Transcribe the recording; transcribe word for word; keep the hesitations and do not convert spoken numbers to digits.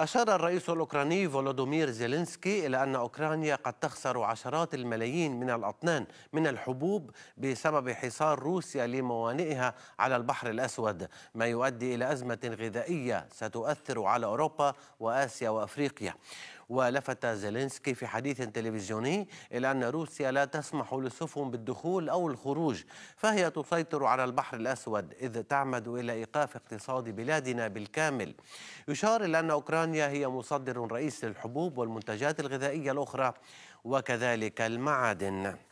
أشار الرئيس الأوكراني فولوديمير زيلينسكي إلى أن أوكرانيا قد تخسر عشرات الملايين من الأطنان من الحبوب بسبب حصار روسيا لموانئها على البحر الأسود، ما يؤدي إلى أزمة غذائية ستؤثر على أوروبا وآسيا وأفريقيا. ولفت زيلينسكي في حديث تلفزيوني إلى أن روسيا لا تسمح للسفن بالدخول أو الخروج، فهي تسيطر على البحر الأسود إذ تعمد إلى إيقاف اقتصاد بلادنا بالكامل. يشار إلى أن أوكرانيا هي مصدر رئيسي للحبوب والمنتجات الغذائية الأخرى وكذلك المعادن.